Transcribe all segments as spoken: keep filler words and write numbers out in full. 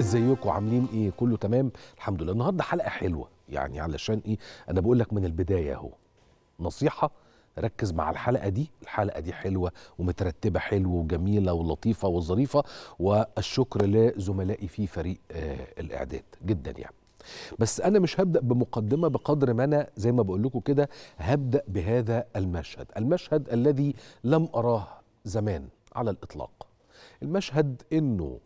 ازيكم عاملين ايه؟ كله تمام الحمد لله. النهارده حلقه حلوه، يعني علشان ايه؟ انا بقول لك من البدايه اهو نصيحه، ركز مع الحلقه دي، الحلقه دي حلوه ومترتبه حلو وجميله ولطيفه وظريفه، والشكر لزملائي في فريق آه الاعداد جدا يعني. بس انا مش هبدا بمقدمه بقدر ما انا زي ما بقول لكم كده هبدا بهذا المشهد، المشهد الذي لم اراه زمان على الاطلاق. المشهد انه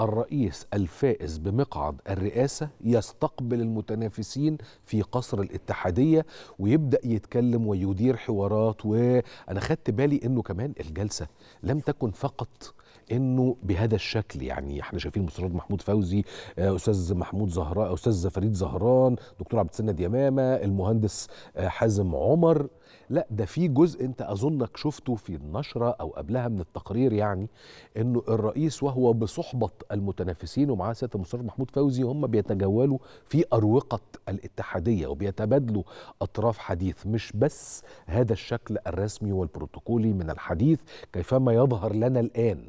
الرئيس الفائز بمقعد الرئاسة يستقبل المتنافسين في قصر الاتحادية ويبدأ يتكلم ويدير حوارات. وأنا خدت بالي أنه كمان الجلسة لم تكن فقط أنه بهذا الشكل، يعني احنا شايفين مستشار محمود فوزي، أستاذ محمود زهراء، أستاذ فريد زهران، دكتور عبد السند يمامة، المهندس حازم عمر. لا ده في جزء انت اظنك شفته في النشره او قبلها من التقرير، يعني انه الرئيس وهو بصحبه المتنافسين ومعاه سياده المستشار محمود فوزي هم بيتجولوا في اروقه الاتحاديه وبيتبادلوا اطراف حديث. مش بس هذا الشكل الرسمي والبروتوكولي من الحديث كيفما يظهر لنا الان،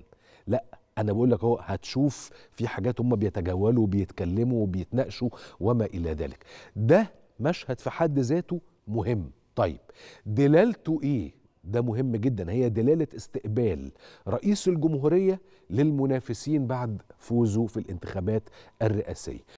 لا انا بقول لك اهو هتشوف في حاجات هم بيتجولوا وبيتكلموا وبيتناقشوا وما الى ذلك. ده مشهد في حد ذاته مهم. طيب دلالته ايه؟ ده مهم جدا، هي دلالة استقبال رئيس الجمهورية للمنافسين بعد فوزه في الانتخابات الرئاسية.